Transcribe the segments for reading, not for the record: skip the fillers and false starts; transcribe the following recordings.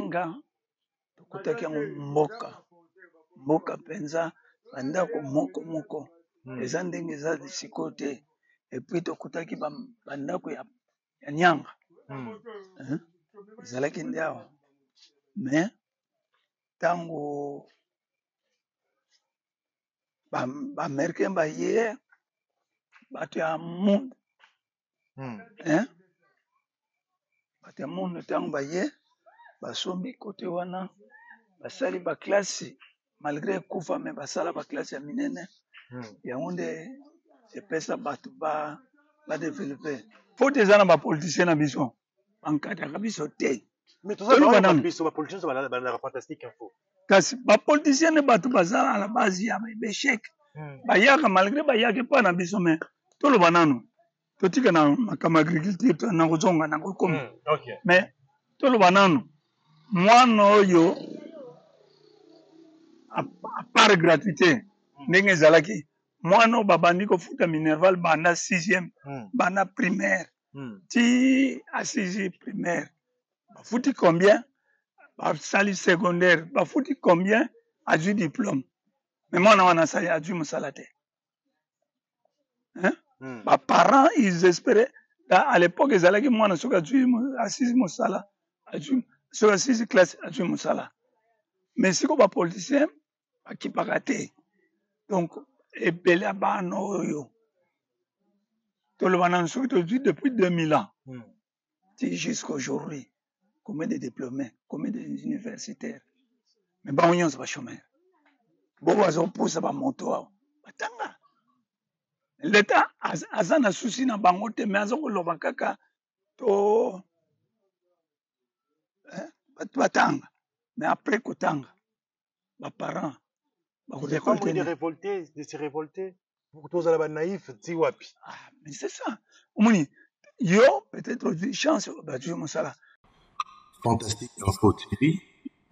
Manenga tokutaki yango mboka mboka mpenza bandako moko moko eza ndenge eza sikoyo te epui tokutaki bandako ya nyanga ezalaki nde awa me ntango baamericain baye bato ya monde bato ya monde ntango baye basombi kote wana basali baklasi malgré kufa me basala baklasi ya minene yango nde epesa bato badevelope pote eza na bapolitisien na biso bankataka biso te. Mais tout ça, c'est un peu sur la politique, sur la Fantastique Info. Parce que la politique n'est pas tout bazar à la base, il y a des échecs. Malgré qu'il n'y a pas d'ambition, mais tout le banane. Tout ce qui est dans l'agriculture, tout le monde. Mais tout le banane, moi, non, à part gratuité, moi, non, babani, qu'on fout à Minerval, bana 6e, bana primaire. Si à 6e primaire. Bafouti combien? Sali secondaire. Bafouti combien? A du diplôme. Mais moi, on a sali, a du moussalaté. Hein? Bah, parents, ils espéraient, à l'époque, ils allaient que moi, on a du moussala, a du, sur la 6e classe, a du moussala. Mais si on va politicien, on qui pas raté. Donc, et belé à bas, non, yo. Tout le monde en sourit depuis 2000 ans. Jusqu'à aujourd'hui. Combien de diplômés, combien d'universitaires. Mais bon, on va chômer. Bon, on pousse à monter. L'État a un souci dans le monde, mais après, les parents. Les femmes ont été révoltées, de se révolter. Vous êtes naïf, c'est wapi. Ah, mais c'est ça. Yo, peut-être une chance, je me sala. Fantastique Info TV,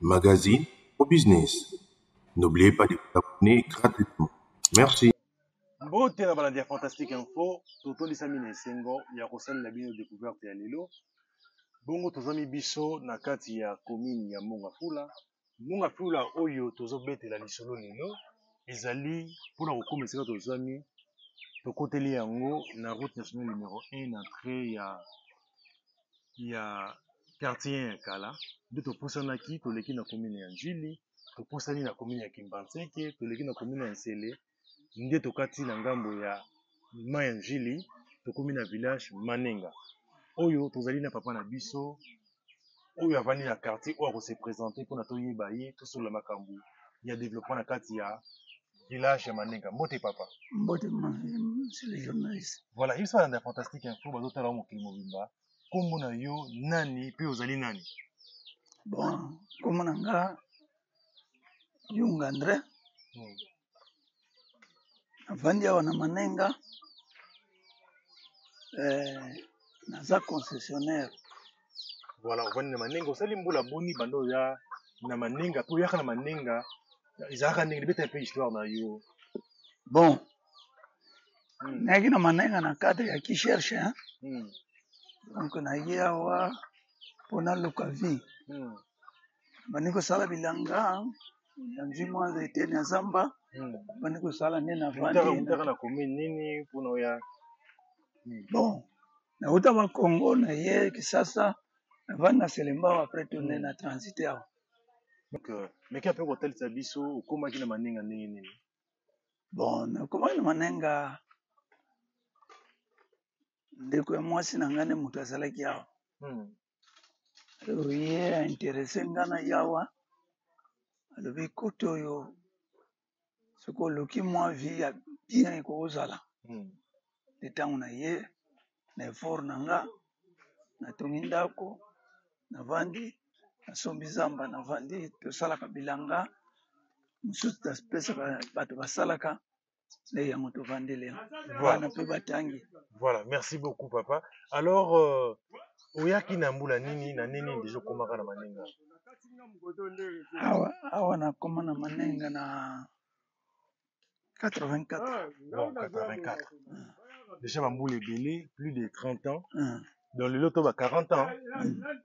magazine au business. N'oubliez pas de vous abonner gratuitement. Merci. Bon, tu es la Fantastique Info. Toto Lissamine Sengo, Yarosan Labino découverte à Lelo. Bongo Tozami Bisso, Nakati ya commune ya Mont-Ngafula. Mont-Ngafula, Oyo, Tozobete la Lissolo Lelo. Ezali, pour la recommencer à Tozami, Tokoteli Yango, la route nationale numéro 1, entrée ya quartier Kala, de Toposanaki, to leki na commune en Juli, Toposani na commune ya Kimbanseke, to leki na commune en Sele, nde tokati na ngambo ya Mayanjili, to commune na village Manenga. Oyo tozali na papa na biso, oyo avandi na quartier oyo ko se présenter pour na toyeba ye to sur la makambu. Il y a développement na kati ya village ya Manenga. Moté papa. Moté c'est le journaliste. Voilà, il soit dans la Fantastique Info bazota la mo kilimobimba. Comment yo nani puis vous allez nani? Bon, comment on a young André? Avandia wana Manenga, naza concessionnaire. Voilà, avandia Manenga, salimbo la boni bando ya na Manenga, tu yaka na Manenga, izaka ningeli bete pe histoire na yo. Bon, nagi na Manenga na kati ya qui cherche hein? Donc on a eu à pendant le Covid, maniko sala bilanga, yanzima zete na zamba, maniko sala nena vani. Utaka kumi nini puno ya? Bon, na utama Congo na yeye kisasa vana selemba après tourner na transitaire. Donc, mais qu'après hôtel Sabiso, comment il a Manenga nini? Bon, comment il a Manenga? Ndeko ya mwasi na ngane mutu azalaki awa. Alors ye interese ngana yawa. Alobi kote oyo soko oloki mwa vie ya bien ekozala. De tango na ye na effort na nga natongi ndako navandi nasombi zamba navandi tosalaka bilanga mosusu tapesaka bato basalaka. Voilà, merci beaucoup papa. Alors, Oyaki Namboula Nini, Nanini, déjà comment on a Manenga? Ah, on a comment on a Manenga na 84. Bon, 84. Déjà, Mamboule Bélé, plus de 30 ans. Dans le loto, bah, 40 ans,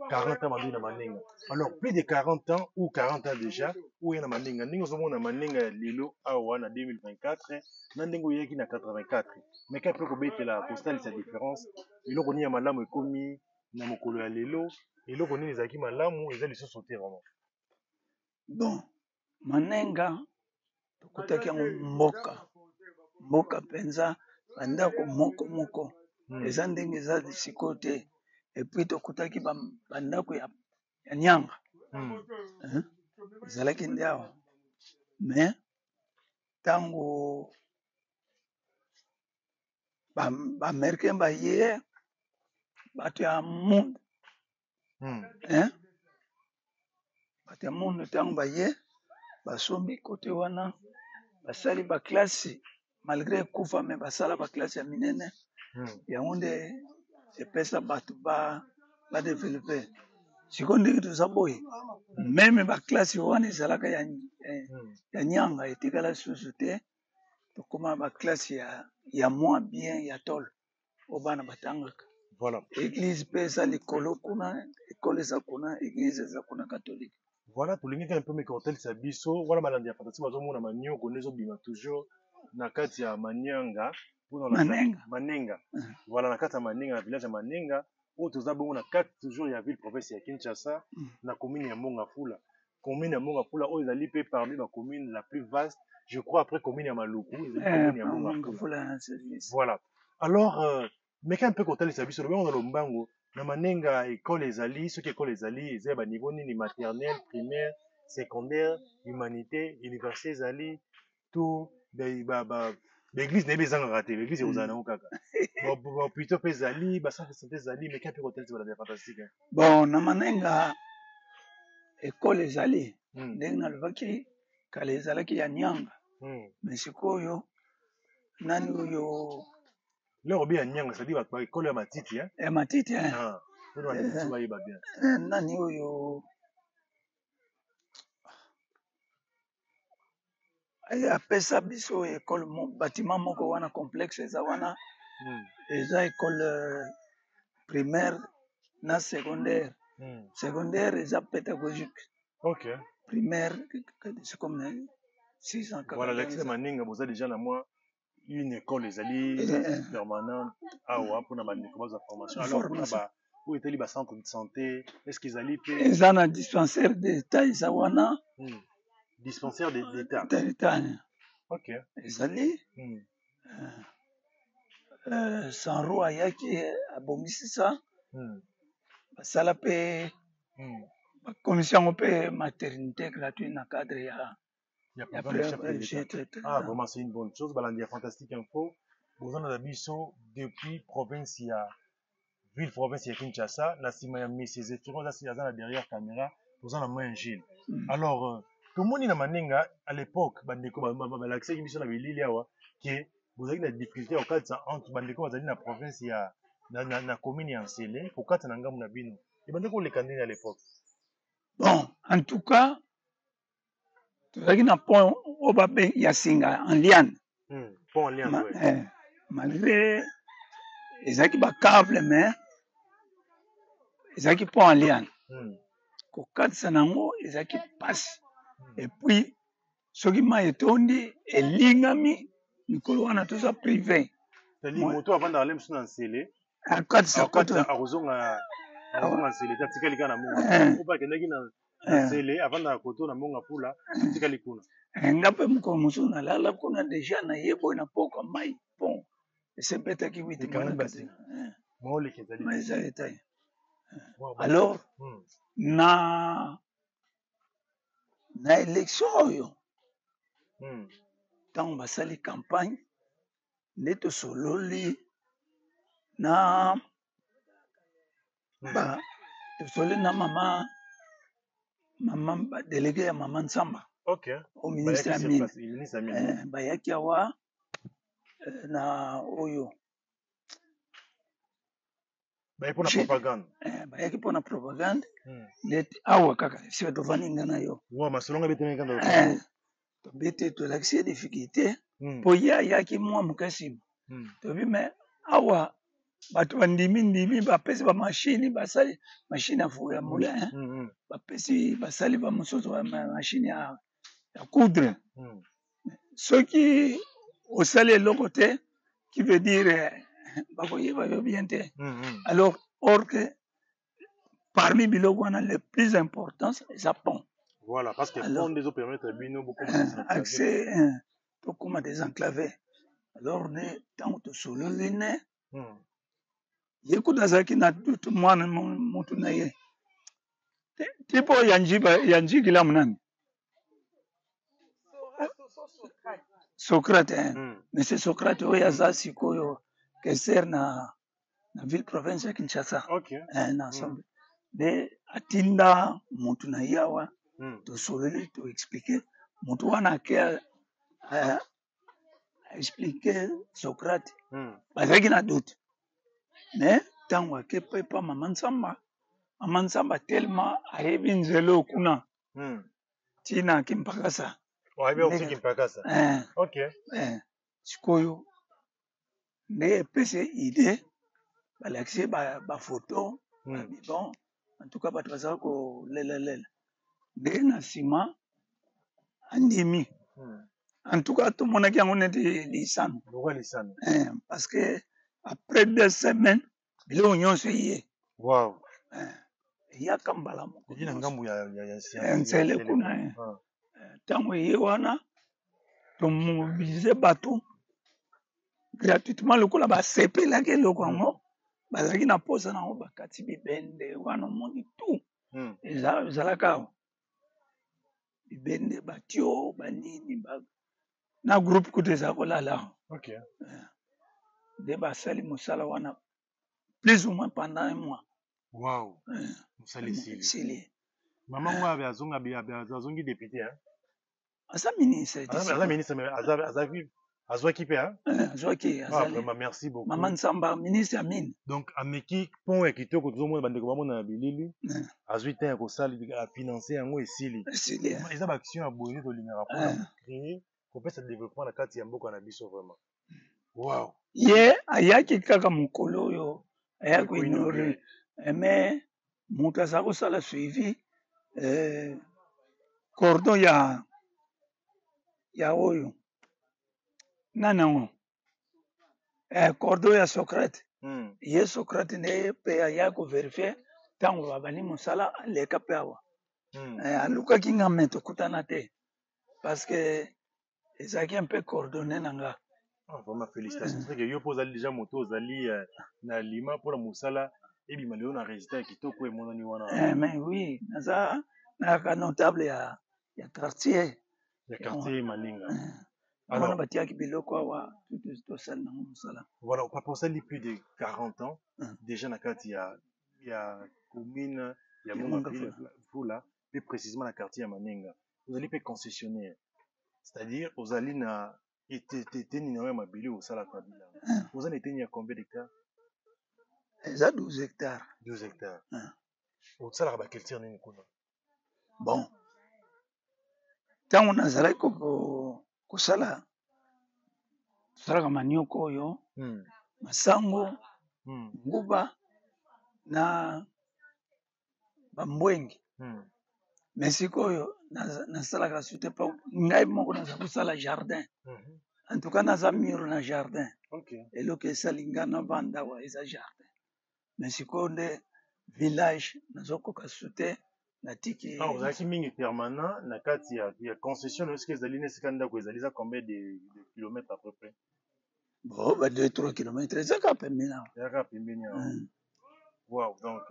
40 ans, il y a Manenga. Alors, plus de 40 ans, ou 40 ans déjà, où il y a Manenga. Nous avons un Manenga, Lilo, Awa, en 2024, Nandengo, il y a 84. Mais quand il y a la postale, c'est la différence. Il y a Malam, et Komi, Namokolo, et Lilo, et l'autre, il y a Malam, où ils allaient se sauter vraiment. Bon, Manenga, tu as Moka. Moka, Penza, Andako, Moko, Moko. Les Andengais de ce côté, et puis tu as dit que tu Nyanga. C'est là qu'il y a. Mais, tant que les Américains sont hier, ils sont un monde. Ils sont un monde, tant que hier, ils sont de côté, ils sont de classe, malgré le coup, ils sont de classe. Il y a des personnes qui ont développé. Si on dit que tout ça, même la classe, il y a été à la société, comment la classe, il y a moins bien, il y a tol. Voilà. L'église, l'école, l'église catholique. Voilà, pour les gens qui ont un peu mes hôtels, c'est Bisso. Voilà, madame, il y a fantastique, on a toujours, nakati ya Manenga. Manenga. Voilà, la carte à Manenga, le village à Manenga. Autres abonnés, on a quatre toujours, il y a ville province, il y a Kinshasa, la commune à Mont-Ngafula. Commune à Mont-Ngafula, où ils allaient payer parmi la commune la plus vaste, je crois, après commune à Maluku. Voilà. Alors, mais quand un peu compter les services, on a le mbango. La Manenga, école les alliés, ceux qui école les alliés, ils ont un niveau ni maternelle, primaire, secondaire, humanité, université, les alliés, tout, l'église n'est pas ratée, l'église est aux anneaux. Bon, plutôt pesali, ça fait des alliés, mais qu'un peu hôtel, c'est la fantastique. Bon, na Manenga, école les alliés, n'a le vaki, car les alliés qui y a Nyanga. Mais c'est quoi, yo, nanou yo. Leur bien Nyanga, c'est-à-dire, école à Matiti, hein. Et Matiti, hein. Nanou yo. Il appelle ça biso école bâtiment moko wana complexe eza wana eza école primaire na secondaire secondaire eza pédagogique. OK. Primaire c'est comme 640. Voilà l'ex Manenga vous avez déjà la moi une école ezali permanente awa pour na Manenga ba formation alors ba où était le centre de santé est-ce qu'ils allaient eza na dispensaire d'État eza wana dispensaire d'État. OK. Ils allaient. Sans roi, il y a qui abomissi ça. Ça la paix. La commission paix maternité gratuite dans le cadre. Il y a plein de choses. Ah, vraiment, c'est une bonne chose. Balandia Fantastique Info. Vous en avez mis depuis province, il y a ville province, il y a Kinshasa. Là, si vous avez mis ces étudiants, là, si vous avez derrière la caméra, vous en avez moins un gil. Alors, tout le monde est Manenga à l'époque, l'accès qui la ville, qui est vous avez des difficultés au cadre entre Bandeko et la province, il y a la commune en Célé, au cadre de Nangamouabino. Et Bandeko les candidats à l'époque. Bon, en tout cas, tout ça qui n'a pas au Babé, il y a Singa en Liane. Pas en Liane, oui. Malgré les acquis câbles, mais les acquis pas en Liane. Au cadre de Sanango, les acquis passent. Et puis, ce qui m'a étonné, c'est l'ingami, Nicolas, a tout ça privé. C'est-à-dire, moto avant d'aller me en scellé. À 4 à Roson, à scellé. C'est quelqu'un à mon. Faut pas que quelqu'un à scellé avant d'aller à mon apoula. C'est quelqu'un. Un gars peut me commencer à la qu'on a déjà naïe pour une époque comme maï bon. C'est peut-être qui vit quand même. Mais ça est. Alors, na. Na élection, tant on va faire les campagnes, neto sololi, na, bah, sololi na maman, délégué à maman Samba. OK. Au ministre Amine. Bah yakiawa, na oyo. Bah pour la propagande. Bah yaki pour la propagande. Net awa kaka si tu vas n'ingana yo. Ouais mais selon les témoins quand tu bêté tu l'accès difficulté. Pour y a qui moi mukasim. Tu vois mais awa bato bandimi ndimi bapesi ba machine basali machine à fouiller moulin bapesi basali ba musozo ba machine à coudre ce qui au salé le côté qui veut dire bakoye ba bienté alors or que parmi bilogo on a le plus important c'est Japon. Voilà, parce que alors, les autres permettent beaucoup de accès pour comment désenclaver. Alors, on est dans le soleil. Il y a beaucoup de gens qui n'ont tout le monde. Socrate. Mais c'est Socrate qui est dans la ville-province de Kinshasa. Ok. Mais Atinda, Montunayawa. To soleil, to expliquer. Montouana qui a expliqué Socrate. Parce qu'il a doute. Mais tant que papa maman samba tellement a évinzelo kuna. Tina kimpakasa. Ouais, mais aussi kimpakasa. Ok. Sikoyo. Mais pèse idée. L'accès ba photo. Bon, en tout cas pas trop ça que lel. De nasima andimi. En tout cas, tout le monde qui a été lisan. Parce que après 2 semaines, il y wow. Il y a Kambala. Il y a un Bende batio banini bag na groupe kuteza kolala. Okay. De basali musala wana plus ou moins pendant 1 mois. Wow. Musali sili. Maman wa bazonga bazongi député hein. Asa ministre. Asa ministre mais azwa kipe hein. Azwa ki azali. Ah merci beaucoup. Maman Samba ministre Amine. Donc ameki pont ekito ko tozomona bandeko bamona bilili. Azuite ko sali a financer yango esili. Esili. Eza ba action abonné to linga rapona créer ko pesa développement na kati ya mboka na biso vraiment. Wow. Ye ayaki kaka mukolo yo ayako ignorer mais muta sa ko sala suivi cordon ya oyo. Non. Cordo ya Socrate. Ye Socrate ne pe ya ko vérifier tant va bani musala le kapawa. Aluka kinga meto kutana te parce que ezaki un peu coordonné nanga. Ah vraiment félicitations parce que yo poza déjà moto ozali na Lima pour la musala et bi malio na résultat kitoko e monani wana. Mais oui, naza na ka notable ya quartier. Ya quartier Manenga. Alors, voilà, on parle ça depuis plus de 40 ans. Déjà, il y a commune, il y a Mont-Ngafula, plus précisément le quartier Manenga. Vous allez payer concessionnaire. C'est-à-dire, vous allez na été n'ayant mobile au sala kabila. Vous allez tenir combien d'hectares? Ça 12 hectares. 12 hectares. Au sala ba culture ni kuna. Bon. Tant on a zalé ko Kusala, tusala manioko yo, masango, nguba, na bambwengi. Mesiko yo, nasala kasute pa, ngai moko naza kusala jardin. En tout cas, naza miro na jardin. Okay. Elo ke salinga na banda wa eza jardin. Mesiko nde village, nazoko kasute. Ah, vous avez mis permanent, il y a concession, est-ce que vous allez à combien de kilomètres à peu près? Bon, 2-3 kilomètres, c'est quand même bien. C'est quand même bien. Wow, donc,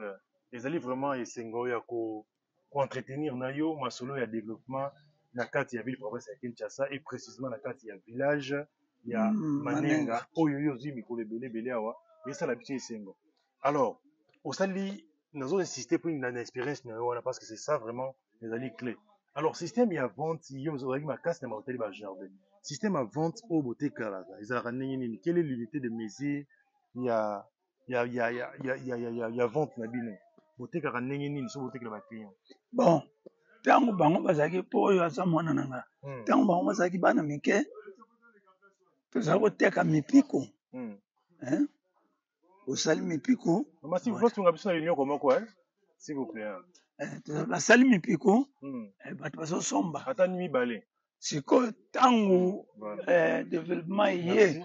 vous allez vraiment essayer d'entretenir Nayo, Masolo, il y a développement, il y a ville province de Kinshasa, et précisément, il y a village, il y a Manenga, Oyoyo, Zimikole, Bele, Beleawa, et ça, l'habitude, c'est bon. Alors, au Sali, nous avons insisté pour une expérience parce que c'est ça vraiment les alliés clés. Alors, système à vente, il y a ma casse de mortel dans le jardin. Système à vente au beauté caraga. Ils ont ramené quelle est l'unité de mesure. Il y a vente na bino. Beauté caraga n'engine sur beauté que le client. Bon, tant que bango bazaki pour y a ça moi nanga. Tant que bango bazaki bana mike. Tout ça beauté caraga mi piko. Hein? au Salmi Piko. Maman, si vous voulez, on a besoin de l'union comment quoi, s'il vous plaît. La Salmi Piko, bah tu passes au sombre. Attends, nuit balai. C'est quoi tango développement hier?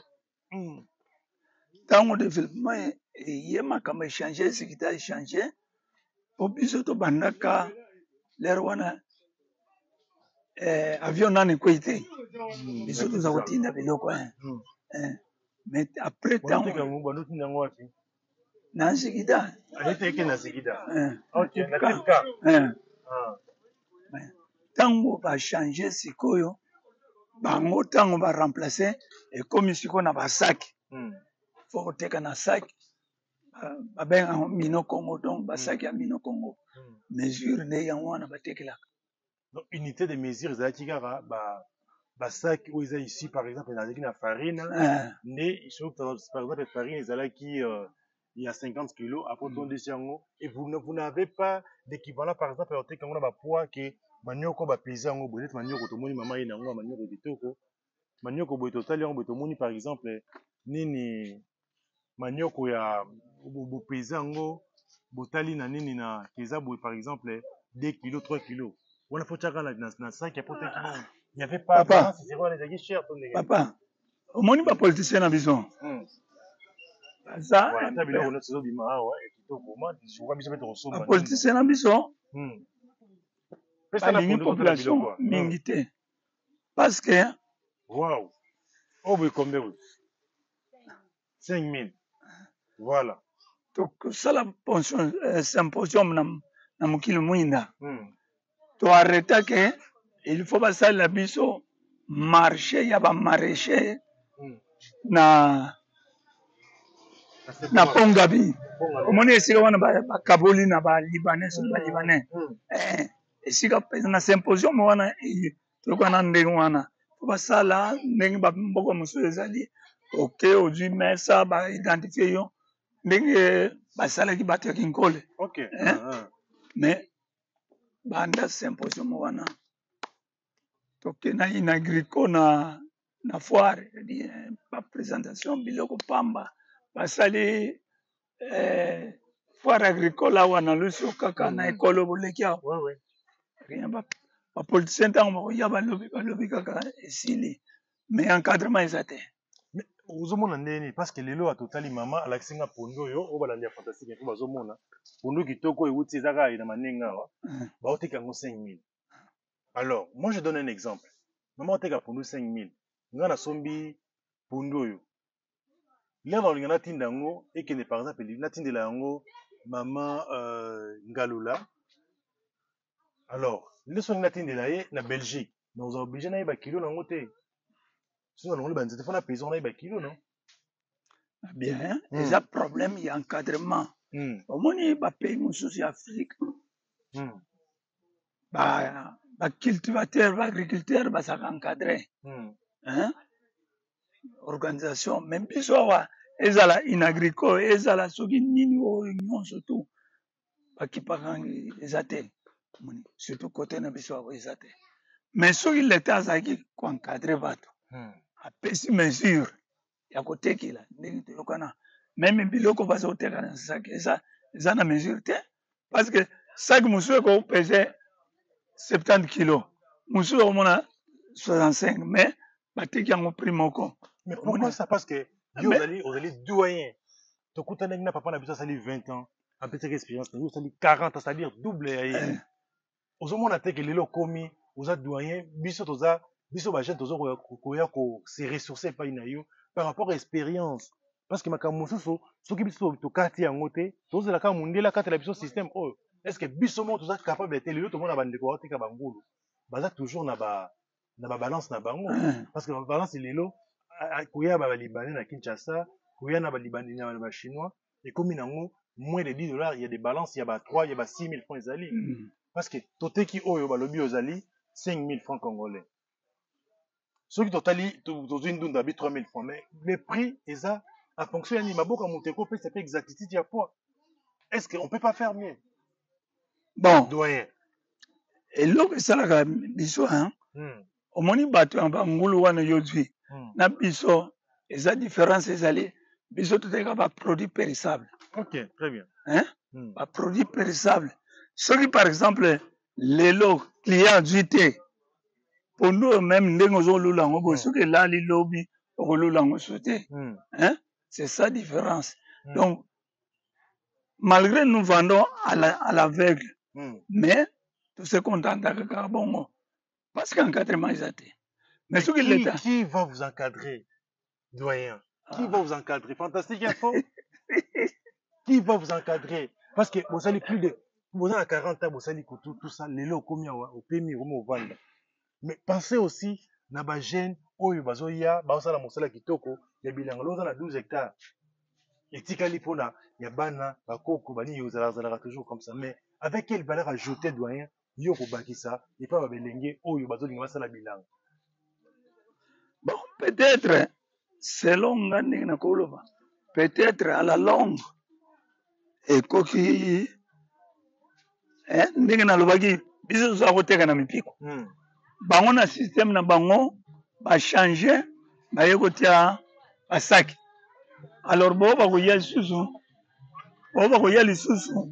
Tango développement hier, ma comme échanger, ce qui t'a échangé. Au plus tôt, banaka, les Rwanda. Avion n'a pas été. Mais surtout, nous avons été dans le quoi. Mais après, tant que nous avons été dans le pays. Dans ce qui est là. Tant qu'on va changer ce qu'on a, tant qu'on va remplacer, et comme si on a un sac, il faut qu'on ait un sac. Ben un mino-congo, donc un sac à mino-congo. Mesure n'est pas un sac là. Donc, unité de mesure, les sacs où ils sont ici, par exemple, dans la farine, ils sont par exemple, la farine, il y a 50 kilos, après on dit, et vous n'avez pas d'équivalent, par exemple, à l'hôtel, quand on a un poids qui manioc, on va peser, on va manioc, on va manioc, on va manioc, manioc, on par exemple, nini manioc, on va peser, on va peser, par exemple, 2 kilos, 3 kilos. Voilà, faut changer la dynamique. Il n'y avait pas. Papa. Papa. Au moins, il n'y a pas politicien à maison. Ça. Voilà, un politicien à maison. C'est une population mingité. Parce que. Waouh. Oh, oui, combien vous 5 000. Voilà. Donc, ça, la pension, c'est un pension, dans le Mouina. Tu arrêtes que il faut passer la biseau marché, il y a pas maraîcher na Pongabi. Au moins ici on a Kaboli, na ba Libanais, sur ba Libanais. Et si on fait un symposium, on a tout qu'on a des gens. Faut passer là, n'importe quoi, beaucoup monsieur les alliés. Ok, aujourd'hui mais ça va identifier yo. N'importe quoi, ça là qui bat avec une colle. Ok. Mais banda symposium wana tokena inagriko na foire ba présentation biloko pamba basali foire agricole wana luso kaka na ekolo bolekia rien ba politicien tango ya ba lobby kaka esili mais encadrement ezate mais uzomona ndeni parce que lelo atotali mama alaksinga pondo yo obalandia fantastique info bazomona pondo kitoko euti ezaka na manenga wa ba oteka ngo 5 000. Alors moi je donne un exemple. Maman oteka pondo 5 000. Nga na sombi pondo yo. Là dans lingana tindango et que par exemple na tindela yango maman ngalula. Alors le son na tindela ye na Belgique. Nous on obligé na ba kilo na ngote. Sinon, on a un paysan qui a un kilo, non? Bien, il y a un problème, il y a un encadrement. Au moins, il y a un pays en Afrique. Les cultivateurs, les agriculteurs, ils sont encadrés. Organisation, même si ils ont une agricole, ils ont une union, surtout. Ils ont surtout côté de la mais si l'État a encadré, à petite mesure, il y a côté qui là, même biloko passe au terrain, ça na mesure parce que chaque monsieur qu'on pesait 70 kilos, monsieur au moins 65, mais baté qui a mon prix moko. Mais pourquoi ça parce que vous allez doyen, ton cousin n'a papa n'a besoin ça 20 ans, un petit expérience, nous ça 40, ça veut dire double. Au moins on a que les locaux mis aux doyens, biso toza. Biso ba jete ozoko koya ko se ressourcer pa inayo par rapport à expérience parce que makambo soso soki biso to kati yango te tozela ka mundela kati la biso système oyo est-ce que biso mo toza capable de télé to mona ba ndeko te ka bangulu baza toujours na ba balance na bango parce que balance lelo koya ba libanais na Kinshasa koya na ba libanais na ba chinois et comme nango moins de 10 $, il y a des balances, il y a ba 3, il y a ba 6 000 francs ezali parce que toté ki oyo ba lobi ozali 5 000 francs congolais. Ceux qui totalisent dans une dune d'habit 3 000 francs, mais le prix est à fonction de l'animal. Quand on te c'est pas exactitude, il y a poids. Est-ce qu'on ne peut pas faire mieux? Bon, doyen. Et l'autre, c'est la biso, hein. Au moment où on bat un bangoulou, on a eu du. La biso, et sa différence, c'est allé Ils ont des produits périssables. Ok, très bien. Hein? Mm. Bah, produits périssables. Ceux qui, par exemple, les lots clients du thé, pour nous, même, nous avons l'oulango, ceux qui là, les lobbies, ont l'oulango sauté. Hein? C'est ça la différence. Mm. Donc, malgré nous vendons à l'aveugle, mais tout ce qu'on entend que Carbon, parce qu'encadrement, ils étaient. Mais ce qui va vous encadrer, doyen? Qui va vous encadrer? Fantastique Info? Qui va vous encadrer? Parce que vous allez plus de. Vous avez 40 ans, vous allez tout ça, les lots, combien au PMI, au Vanda. Mais pensez aussi, Naba Gène, Oyo Bazoya, Baosala Moussala Kitoko, Yabilang, l'autre a 12 hectares. Et Tikalipona, Yabana, Bakoko, Bani, Yozala, toujours comme ça. Mais avec quelle valeur ajoutée, doyen, Yoko Bakissa, et pas Babelengue, Oyo Bazoya, Sala Bilang? Bon, peut-être, selon Nganina Kolova, peut-être à la longue, et coquille. Ndenge na lobaki biso za koteka na mipiko bango na système na bango ba changer ba yekotia ba sac alors bo ba ko ya susu bo ba ko ya lisusu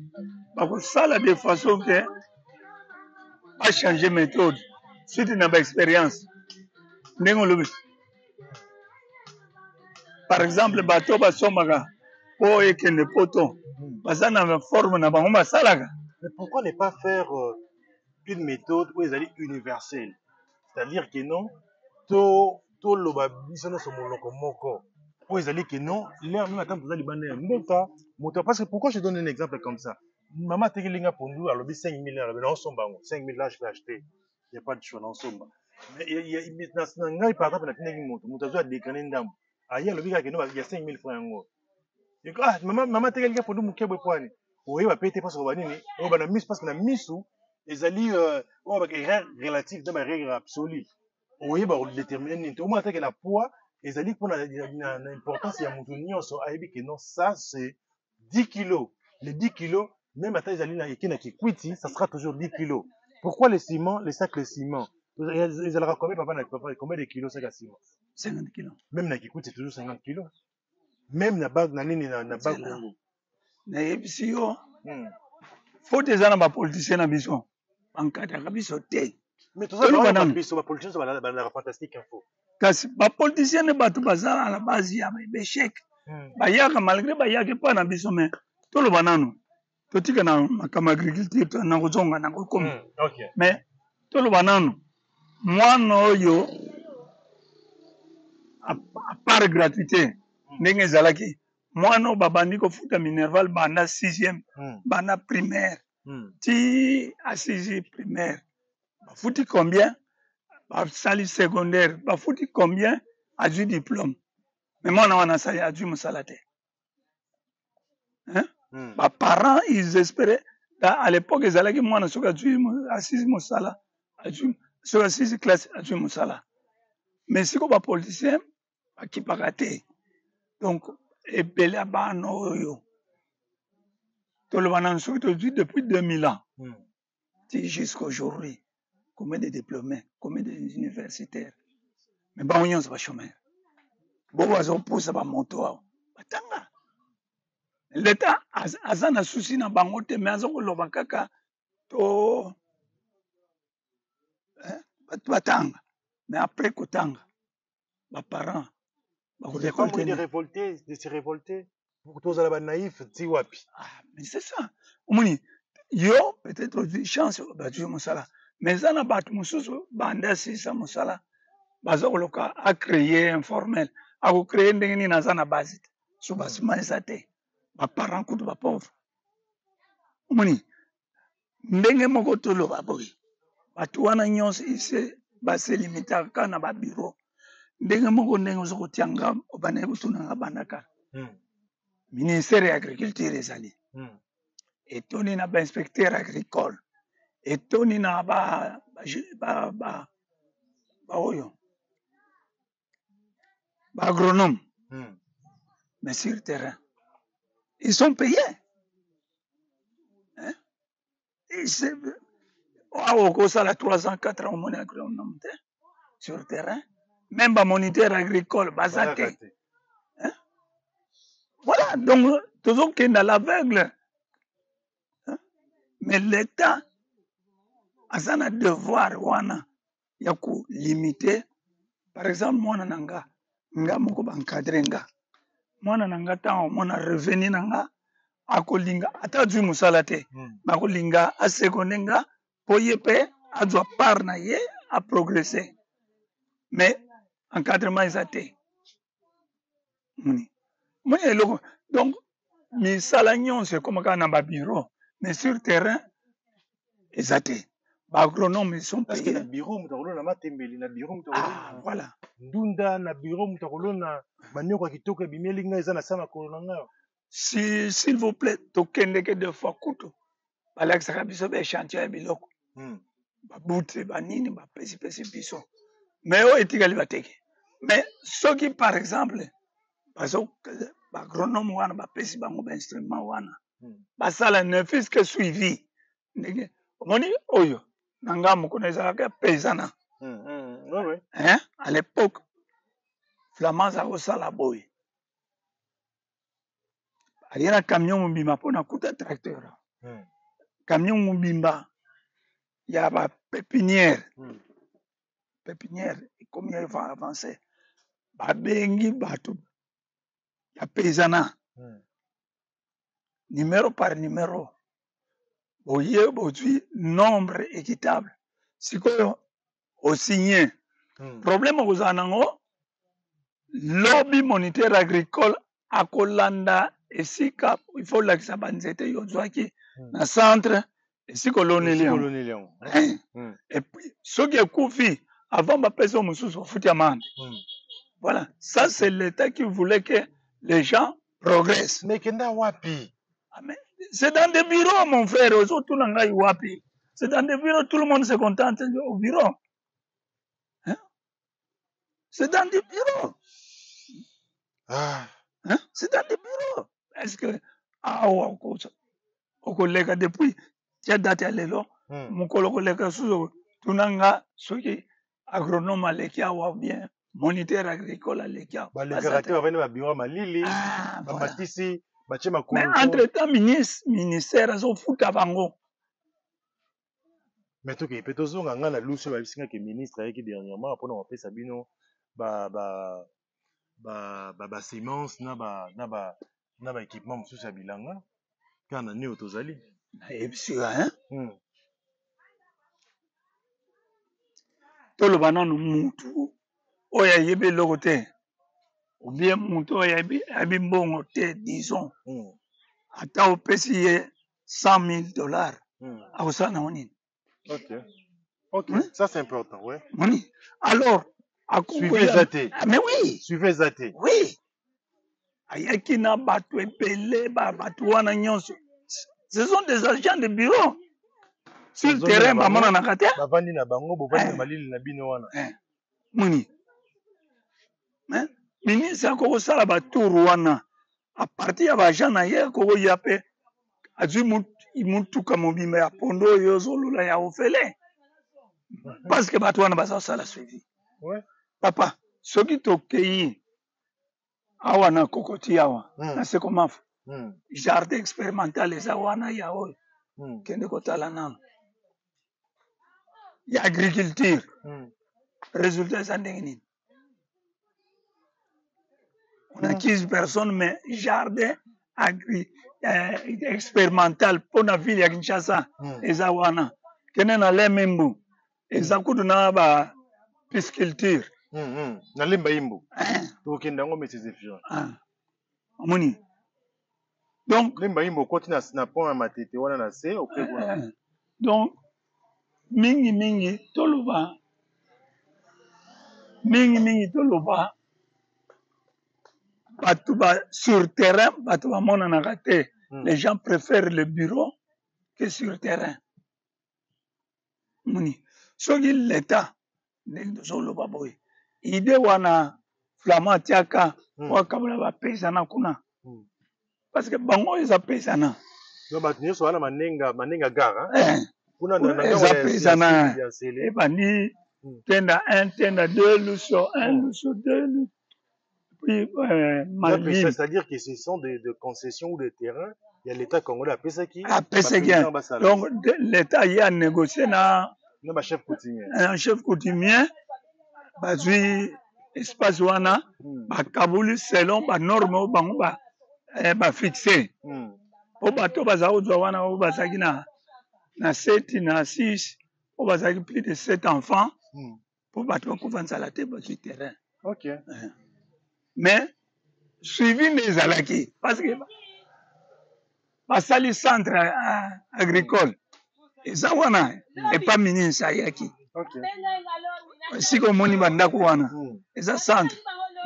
ba ko sala de façon que ba changer méthode suite na ba expérience ndenge lobi par exemple bato ba somaka po ekende poto bazana na forme na bango ba salaka. Mais pourquoi ne pas faire une méthode où ils allaient universelle? C'est-à-dire que non, tout le babisano sont monoko. Où ils allaient que non, l'air même attend pour aller banner. Non pas, parce que pourquoi je donne un exemple comme ça? Maman Tegelinga pour nous, elle a dit 5 000 là, mais non, on s'en bat. 5 000 là, je vais acheter. Il n'y a pas de choix, on s'en bat. Mais il y a une personne, par exemple, qui a dit que décalé une dame. Ailleurs, le gars qui nous a dit 5 000 francs en gros. Ah, maman Tegelinga pour nous, mon kébé pour aller. Oui, on va payer parce qu'on va dire, on va mis parce qu'on a mis sous, ils allaient, on va erreur relative dans ma règle absolue. Oui, bah, on détermine, au moins, avec la poids, ils allaient pour l'importance, il y a mon sur Aibi, que non, ça, c'est 10 kilos. Les 10 kilos, même à taille, ils allaient, ça sera toujours 10 kilos. Pourquoi les ciments, les sacs, les ciments? Ils allaient combien, papa, combien de kilos, sacs à ciment? 50 kilos. Même la Kikuiti, c'est toujours 50 kilos. Même la bague, la bague, si yo faut des gens ma politicien na biso en cadre ka biso te mais tout ça na biso ba politicien so ba na Fantastique Info kasi ba politicien ne ba tu bazala à la base ya ba chèque ba yaka malgré ba yaka pas na biso mais tout le banano to tika na comme agriculture na ko zonga na ko comme mais tout le banano moi no yo à part gratuité ndenge zalaki. Moi, non, babandi ko futa Minerval, bana 6e, bana primaire. Ti à 6e primaire. Bafuti combien? Ba sali secondaire. Bafuti combien? A du diplôme. Mais moi, on a sali a du musalate. Hein? Ba parents, ils espéraient, à l'époque, ils allaient que moi, on a du musala, a du, sur la 6e classe, a du musala. Mais si on a politicien, on a qui pas raté. Donc, et Belabano, tout le monde se dit depuis 2000 ans, jusqu'à aujourd'hui, combien de diplômés, combien d'universitaires. Mais bon, on va chômer. Bon, on pousse à monter. L'État a un souci dans le mais on va mais après, les parents. C'est pas moyen de se révolter. Pour tous les naïfs, c'est wapi. Ah, mais c'est ça. On dit, yo, peut-être une chance, tu es moussala. Mais ça n'a pas de moussou, banda si ça moussala. Bazoloka a créé informel, a créé une déni dans la base. Soubassement et sa tête. Ma parent coûte ma pauvre. On dit, n'engue mokotolo babori. Batouana nyons, il s'est basé limité à Kanaba bureau. Ministère de l'Agriculture et Zali. Et tout le monde inspecteur agricole. Et tout le monde agronome. Mais sur le terrain, ils sont payés. Hein? Ils sont à 304 ans, on est agronome sur le terrain. Même pas moniteur agricole, bazate. Hein? Voilà, donc, tout ce qui est à l'aveugle. Mais l'État a son devoir, il a limité. Par exemple, moi, je suis encadré. Moi, je suis revenu à Kolinga, à Tadjou Moussalate, à Kolinga, à Sekonenga, pour y aller, à Djoa Parnaye, à progresser. Mais encadrement est athée. Donc, mes salariés, c'est comme quand on a un bureau, mais sur le terrain, ils athées. Les agronomes, ils sont payés. Parce que le bureau, voilà. Dunda, le bureau, s'il vous plaît, tokendeke de fakuto. Balak saka biso be chantier biloko. Ba butre ba nini ba pesi pesi biso. Mais o etikali bateke. Mais ceux qui par exemple baso ba agronome wana ba pesi bango ba instrument wana. Ba sala ne fis que suivi. Ndenge moni oyo nanga mukoneza ka paysana. Ouais. Hein à l'époque flamand ça osala boy. Il y a un camion Mubimba pour un coup de tracteur. Camion Mubimba, il y a une pépinière. Pépinière, comme il va avancer. Il y a paysanat. Numéro par numéro. Il y a un nombre équitable. Si on signe, le problème aux anangos, lobby monétaire agricole à Kolanda. Et si il faut que ça banzette, il y a qui dans le centre, et si colonel. Et puis, ceux qui ont coupé, avant, ma personne se fout à main. Voilà, ça c'est l'État qui voulait que les gens progressent. Mais c'est dans des bureaux, mon frère, tout le monde est wapi. C'est dans des bureaux, tout le monde se contente au bureau. Hein? C'est dans des bureaux. Ah. Hein? C'est dans des bureaux. Est-ce que au collègue depuis j'ai daté à l'élo mon collègue sous tunanga soki agronome alekia wa bien moniteur agricole alekia ba le directeur venu ba bureau malili ba matisi ba chema ko mais entre-temps ministère azo futa bango mais tout qui peut tozonga ngana luso ba bisinga ke ministre avec dernièrement après on appelle Sabino ba semence na ba équipement mususu ya bilanga kana nio tozali na ebisira toloba nanu mutu oyo ayebi eloko te ou bien mutu oyo ayebi mbongo te disons ata opesi ye $100,000 akosala nango nini ok ça c'est important ouais alors suivez Zate. Mais oui. Suivez Zate. Oui. Ayakina Batou Epele, Batouana Nyon. Ce sont des agents de bureau. Sur le terrain, Bamana Nakate. Bavani Nabango, Bobani Malil Nabinoana. Mouni. Ministre Koro Salabatou Rouana. À partir de Janaïa, Koro Yape. Azumut Imoutuka Mobimea Pondo Yozolula Yaofele. Parce que Batouana Basa Sala suivi. Ouais. Papa, ce qui t'ont cueilli, awana kokoti awa, na sekomafu, jardin expérimental les awana yao, kende kota la nan, y agriculture, résultat ça n'est on a 15 personnes mais jardin agri expérimental pour la ville ya Kinshasa, les awana, kende na le membu, les akudu na ba pisculture. Na limba imbo. To kendango mesese fion. Amoni. Donc limba imbo continue na point matete wana na se ope wana. Donc mingi mingi toloba. Batuba sur terrain, batuba mona na raté. Les gens préfèrent le bureau que sur terrain. Amoni. Soki l'État idée wana flamand tiaka wakabula ba paysana kuna parce que bango eza paysana no batinyo so wana manenga gara kuna na eza paysana e bandi tenda 1 tenda 2 luso 1 luso 2 C'est-à-dire que ce sont des concessions ou des terrains. Il y a l'État congolais à Pesaki. À Pesaki. Donc l'État y a négocié na. Non, ma chef coutumier. Un chef coutumier, bah lui, espace wana, bah Kaboul selon bah norme, bah bah fixé. Au bateau bah ça wana au Pesaki na 7 na 6, au Pesaki plus de 7 enfants. Pour battre un couvent à la tête du terrain. Ok. Mais suivi mes alaki, parce que parce que les centres agricoles, ils ont pas miné ça yaki. Si comme on y va d'akouana, ils ont centre.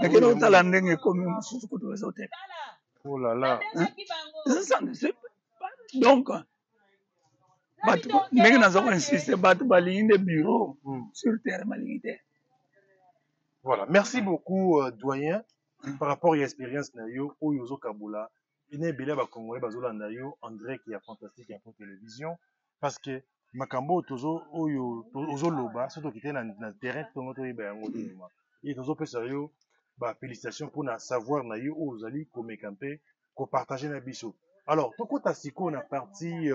Mais quel autre landing est comme une source que tu as au terre. Oh là là. Ils ont centre. Donc mais nous avons insisté, battre baligne des bureaux sur terre malgré. Voilà, merci beaucoup doyen par rapport à l'expérience nayo au Yozo Kabula. Ine bela ba Congolais bazola nayo André qui a Fantastique Info télévision parce que makambo tozo oyo tozo loba surtout qui na terrain tongo to yeba yango tema. Et tozo pesa yo ba félicitations pour na savoir nayo ozali ko mekampe ko partager na biso. Alors, toko tasiko na partie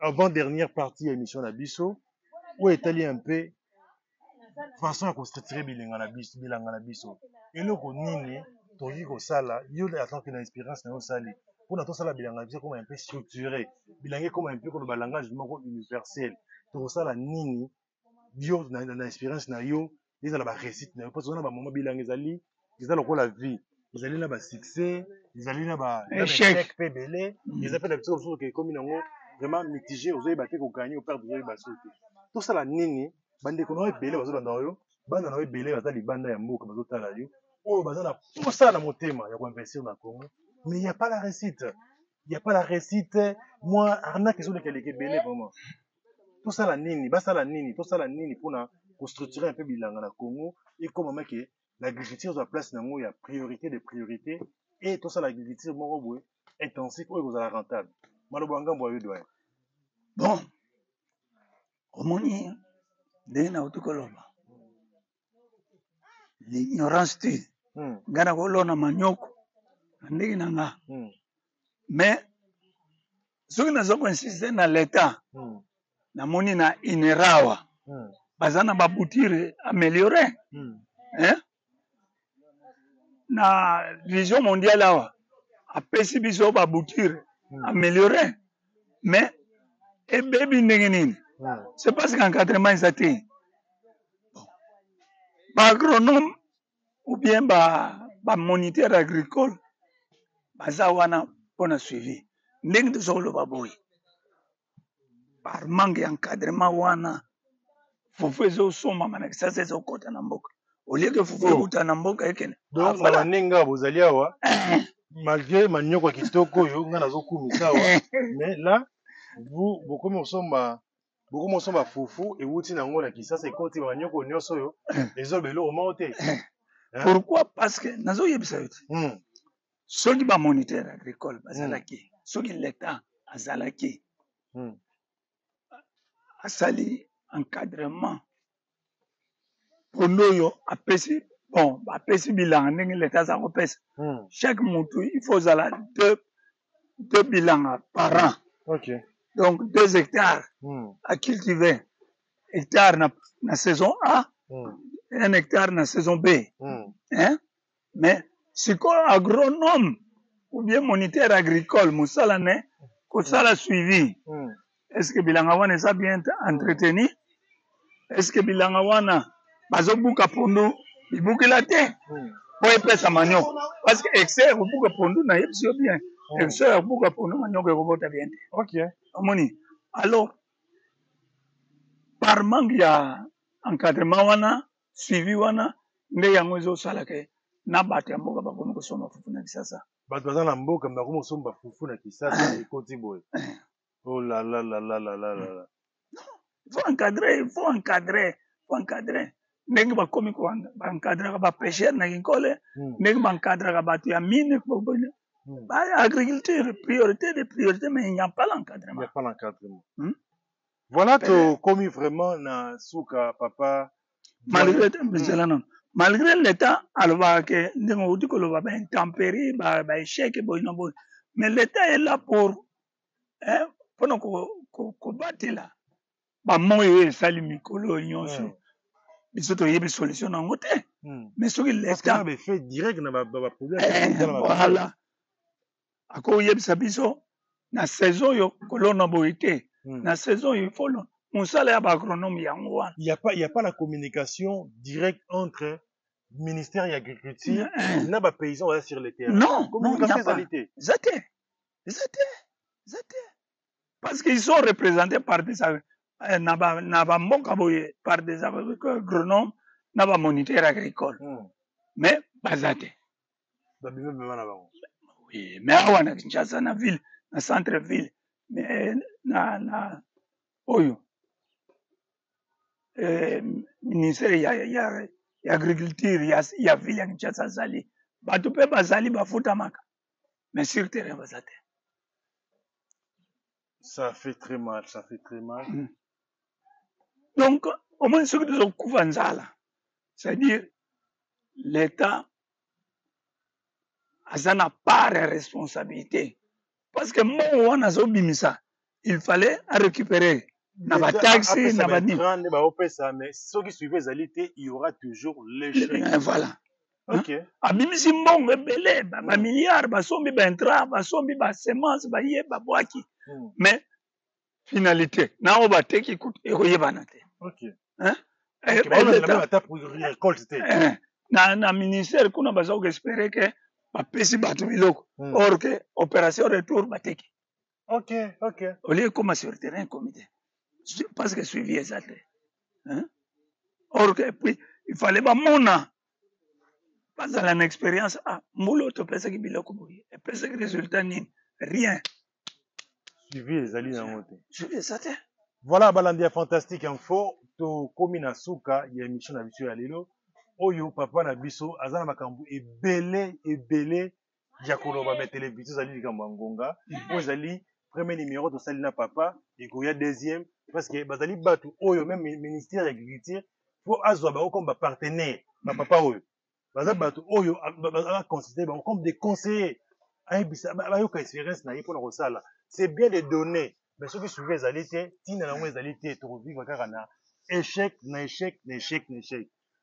avant-dernière partie émission Nabiso, où est allé un peu façon à construire Bilanganabiso. Et nous, on nini, Toyiko Sala, il y a tant que l'inspirance n'a pas salé. Pour notre Sala Bilanganabiso, comme un peu structuré, Bilangé comme un peu comme le langage universel. Toyiko Sala Nini, Bio, l'inspirance n'a yo, ils ont la récite, n'a pas besoin d'un moment Bilangézali, ils ont le rôle à vie. Ils allaient là-bas succès, ils allaient là-bas échec, pébélé, ils appellent la chose qui est comme une angle vraiment mitigée aux yeux battus pour gagner au père de l'œil battu. Tout ça, la nini, bande qu'on a ébélé, bande on a ébélé, bande libanda et mou comme d'autres à la rue, oh, bande on a tout ça dans mon thème, il y a investir dans le Congo, mais il n'y a pas la réussite, il n'y a pas la réussite, moi, arnaque sur lequel il est belé vraiment. Tout ça, la nini, bas ça, la nini, tout ça, la nini, pour structurer un peu bilan dans Congo et comme un mec qui l'agriculture sur la place, il y a priorité des priorités, et tout ça, l'agriculture, intensif, vous allez rentable. Bon, au moins, l'ignorance tue. Mais, ce que nous avons insisté dans l'État, nous avons inerawa, parce que nous avons abouti à améliorer. Na vision mondiale là, après si biso va aboutir, améliorer, mais et baby n'engeni, c'est parce qu'encadrement ils atteignent. Par agronome ou bien par moniteur agricole, par ça on a suivi. N'engeni tout ça le baboui. Par manque d'encadrement on a, faut faire ça au sommet, mais ça c'est au côté n'importe. Au lieu que vous fassiez un bon quelqu'un. Donc, voilà, Manenga, vous allez avoir, malgré Manioka Kitoko, mais là, vous commencez à foufou et vous tirez en qui ça c'est quand il Manioka au Nyosoyo, les hommes l'ont monté. Pourquoi? Parce que, Nazo Yebsaut, ceux qui sont moniteurs agricoles, Azalaki, ceux qui l'État, Azalaki, Asali, encadrement. Pour nous, bon, apesi bilan, l'État ça repèse. Chaque moutou, il faut aller deux bilans par an. Okay. Donc 2 hectares à cultiver. Hectare dans la saison A, 1 hectare dans la saison B. Hein? Mais si quoi agronome ou bien moniteur agricole, Moussalané, que ça l'a suivi, est-ce que Bilangawana est bien entretenu? Est-ce que Bilangawana Bazobuka Pondu, il bouge la terre. Pour épeler sa manioc. Parce que excès, vous bouge Pondu, n'a pas bien. Excès, vous bouge Pondu, manioc, vous bouge bien. Ok. Alors, par manque, il y a encadrement, wana, suivi, wana, mais il y a un oiseau salake. N'a pas de mot, bah, comme nous sommes à Fufuna Kisasa. Bah, dans la mot, comme nous sommes à Fufuna Kisasa, et Kotiboy. Oh là là là là là là là. Non, il faut encadrer, il faut encadrer, il faut encadrer. Neng ba komi ko encadrer ba pêcheur na ngole neng ba encadrer ba tu ya mine ko bonne ba agriculture priorité des priorités mais il n'y a pas l'encadrement. Il n'y a pas l'encadrement. Voilà to komi vraiment na suka papa malgré tout mais là non Malgré le temps, on va tempérer, échec, mais l'État est là pour nous combattre. Là. Mais ce qu'il est là, fait direct, voilà. À quoi il y a la saison, il faut il n'y a pas la communication directe entre le ministère et l'agriculture et les paysans sur les terres. Non, il n'y a pas. Parce qu'ils sont représentés par des agronomes, des moniteurs agricoles. Mais, bazaté. Oui, mais on a Kinshasa, na ville, na centre-ville, mais na oyo. Ministère, il y a agriculture, il y a ville, il y a Kinshasa, Zali. Bato pe bazali bafutamaka. Mais sur terre, bazate. Ça fait très mal, ça fait très mal. Donc, au moins, ceux qui nous ont couvert ça, c'est-à-dire, l'État n'a pas de responsabilité. Parce que moi, on a zobimi ça. Il fallait récupérer. N'a taxi, n'a pas dit. Mais ceux qui suivent les alités, il y aura toujours l'échec. Voilà. Ok. Abimisi mbongo belé, ba milliard, ba sombi ba entra, ba sombi ba semence, ba yé, ba boaki. Mais finalité, na oba te qui coûte et royer banate. Ok. Hein? Na ministère qu'on a besoin d'espérer que or que opération retour bateki. Ok. Au lieu comme sur le terrain comité. Parce que suivi exact. Or que puis il fallait pas mona. Pas à l'expérience à moulo to pesa ki biloko boye. Et pesa ki résultat ni rien. Suivi les alliés en monte. Suivi exact. Voilà Balandia Fantastique Info to Komina Souka ya émission habituelle à Lilo. Oyo papa na biso azana makambu ebele yakoloba me télévision zali likambo ngonga ozali premier numéro to salina papa ekoya deuxième parce que bazali batu oyo même ministère agriculture faut azwa ba comme ba partenaire ba papa oyo bazali batu oyo ba considérer ba comme des conseillers ayebisa ba yo ka expérience na yepo na kosala c'est bien de donner mais ceux qui suivent ezali te tina na ngwe ezali te to vivre kaka na échec.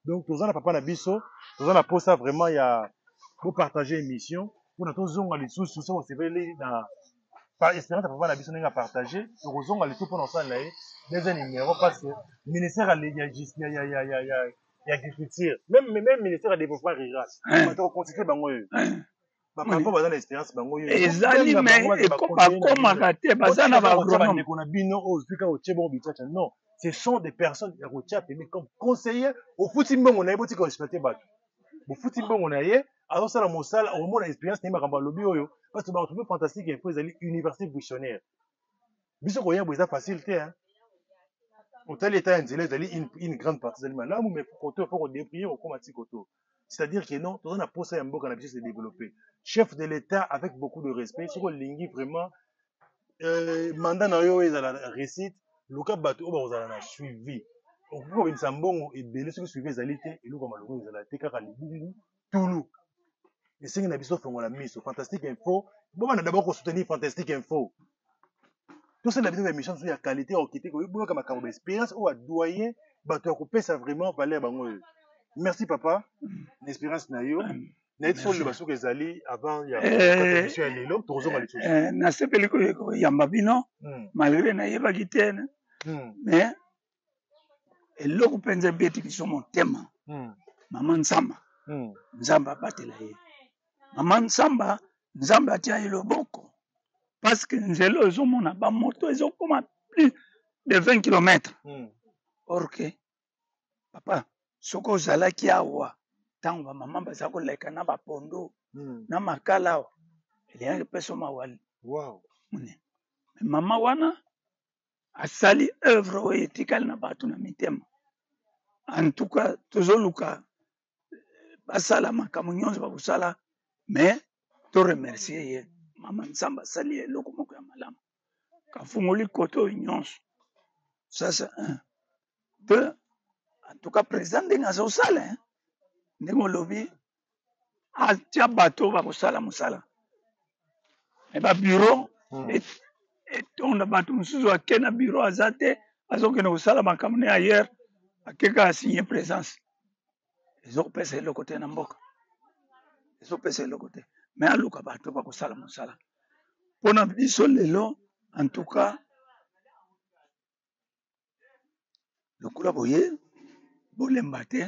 Donc, tous les papa la biso, tous les pour ça vraiment il y a pour partager l'émission. Pour notre zone à l'issue, sous ça on s'est fait par espérance papa la biso n'est pas partagé. Pour zone à l'issue pour nous faire des numéros parce que ministère à l'agriculture, même ministère à développement rural. On va consulter bangoyo. Par rapport à l'expérience bangoyo. Exactement. Et comment rater? Parce qu'on a vraiment qu'on a bien aux yeux quand on tient bon bichette non. Ce sont des personnes qui ont été comme conseillers au footing. On a eu beaucoup d'expérience. Au footing, on a eu alors ça la monsal au moment d'expérience n'est pas comme le bio parce que on trouve fantastique et puis aller université missionnaire. Bisous quoi, vous avez facilité hein. Au tel état d'aller une grande partie de là mais pour qu'on faut déprier au combatif auto. C'est-à-dire que non, on a posé un bon canal pour se développer. Chef de l'État avec beaucoup de respect, sur le lingi vraiment mandat n'ayo est à la récite. Luka bato oba ozalana suivi okuko bimisa mbongo ebele soki suivi ezalite eluka maluku ezalate kaka libulu tulu esengi na biso fongola miso Fantastique Info bomana d'abord ko soutenir Fantastique Info tout ça la vidéo émission sur ya qualité okite ko boka makambo expérience o adoyer bato ko pesa vraiment valeur bango. Merci papa l'espérance na yo na itso le baso kezali avant ya contribution ya lelo tozo ba litso na sepeli ko yamba bino malgré na yeba kitene. Mais le penza beti qui sont mon thème. Maman Samba, Nzamba batelaye. Maman Samba, Nzamba tiaye le boko. Parce que Nzelo ils ont mon abba moto ils ont comme plus de 20 km. Ok, papa, soko zala kiawa. Tant que maman basako leka na ba pondo, na makala, il y a une personne mawali. Wow. Mais maman wana asali œuvre éthicale na bato na mitema en tout cas tozoluka basala makamu nyonso ba kusala mais to remercier ye mama Nzamba sali eloko moko ya malamu kafungoli koto nyonso ça c'est un peu en tout cas président de ngazo sala Nengolobi, altia bateau va musala musala. Et ba bureau, et on a battu musuzo à quel bureau azate, azo que nous sala makamne ailleurs, à quelqu'un a signé présence. Ils ont passé le côté n'amboka. Ils ont passé le côté. Mais à l'ouka bateau va musala musala. Pour nous dire lelo, en tout cas, le coup là voyez, bon l'embater.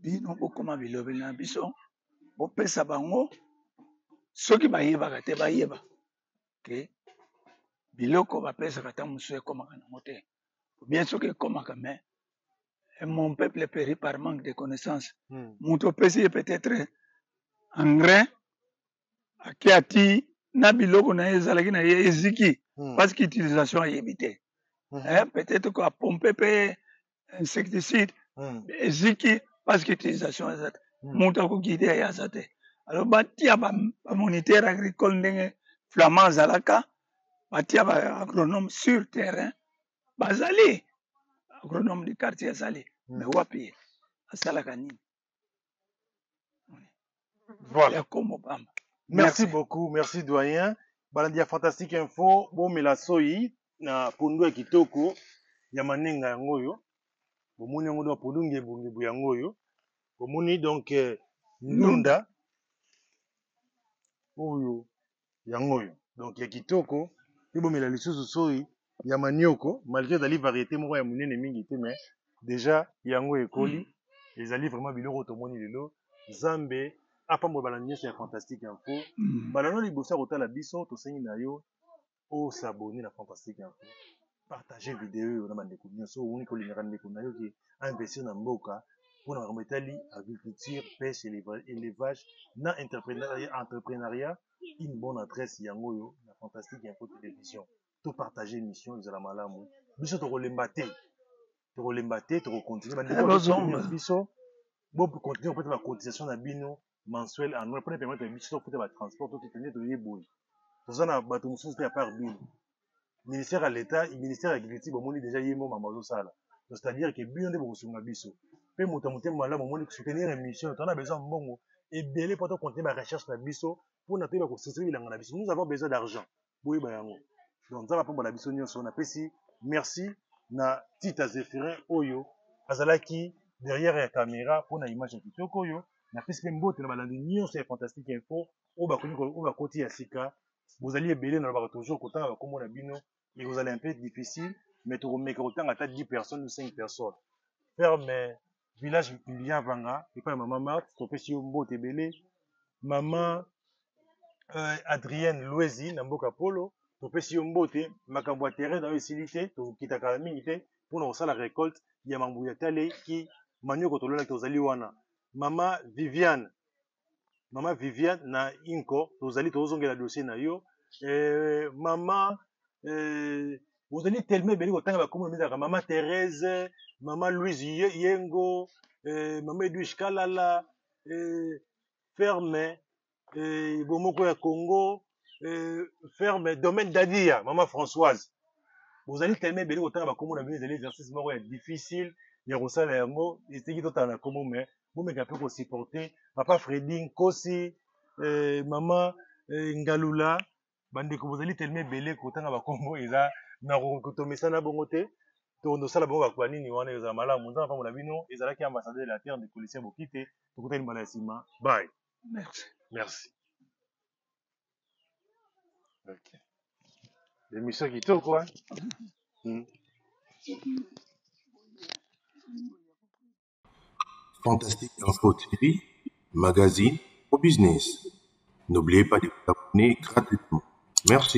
Bino bokoma bilobe na biso bopesa bango soki bayeba kate bayeba ke biloko bapesa kata musu ekomaka na mote ou bien soki ekomaka mais mon peuple périt par manque de connaissances mutu opesi peut-être engrais akiati na biloko na ezalaki na ye eziki parce que l'utilisation est évitée peut-être qu'on a pompé insecticide eziki parce que l'utilisation est ça. Alors, bâti à moniteur agricole des flamands zalaka, bâti à agronome sur terrain, bazali, agronome du quartier zali, mais wapi, à Salakani. Voilà. Merci beaucoup, merci doyen. Balandia Fantastique Info, bon melasoi na pondwe kitoko ya manenga yangoyo. Bomuni yango dopo lunge bungibu yango yo bomuni donc nunda oyo yango yo donc ya kitoko ibomela lisusu soi ya manioko malgré dali variété moko ya munene mingi te mais déjà yango ekoli les ali vraiment biloko tomoni lelo zambe apambo balani c'est fantastique info balano libosa kotala biso to sengi na yo o s'abonner la fantastique info partager vidéo on a demandé combien ça on est collé rendez qu'on a eu qui investir dans Mboka pour la remétali agriculture pêche élevage dans entrepreneuriat une bonne adresse yango yo la fantastique info télévision tout partager mission ils la malamu biso to relembater to continuer biso bon pour continuer peut-être la cotisation na bino mensuelle annuelle pour permettre biso pour le transport tout tenir de yeboi ça na bato mususu te à part bino ministère à l'État, le ministère agriculture, bon, on est déjà yémo mamazo sala. Donc c'est-à-dire que bien de bosser ma biso. Pe moutamuté mala, bon, on est soutenir une mission. On a besoin de bongo et belé pour continuer ma recherche na biso pour n'appeler pas construire la na biso. Nous avons besoin d'argent. Oui, bah yango. Donc ça va pour la biso ni on a pessi. Merci na Tita Zéphirin Oyo, azalaki derrière la caméra pour na image kitoko yo. Na pessi mbote na balandi ni on c'est fantastique info. On va côté asika. Vous allez belé na ba toujours content comme on a bino. Mais vous allez un peu difficile, mais autant à 10 personnes ou 5 personnes. Faire mes villages Vanga, Vanga, et pas maman Marthe, professeur Mbotebele, maman Adrienne Louézi, Namboka Polo, professeur Mbote, Makamboa Terre dans les silité, tout qui t'a calamité, pour nous la récolte, il y a Mambouyatale qui manio contre la Tozaliwana. Maman Viviane, na Inko, Tozali Tozong et la dossier na yo, maman. Vous allez tellement bien maman Thérèse, maman Louise Yengo, maman Edouche Kalala, ferme, bomoko ya Congo, ferme, domaine d'Adia, maman Françoise. Vous allez tellement bien autant à comment on a vu des exercices difficiles, il y a Rosa Lermo, et c'est qui d'autre à comment mais vous me capez aussi porter, papa Fredin Kossi, maman Ngalula. Bandeko vous allez tellement belé qu'autant à Bakombo ils a na rokotomesa na bongote to ndo sala bongo bakwani ni wana yoza mala munza fa mona bino ezala ki ambassadeur de la terre des policiers bokite to kotali mbala sima bye merci OK l'émission qui tourne quoi Fantastique Info TV magazine au business n'oubliez pas de vous abonner gratuitement. Merci.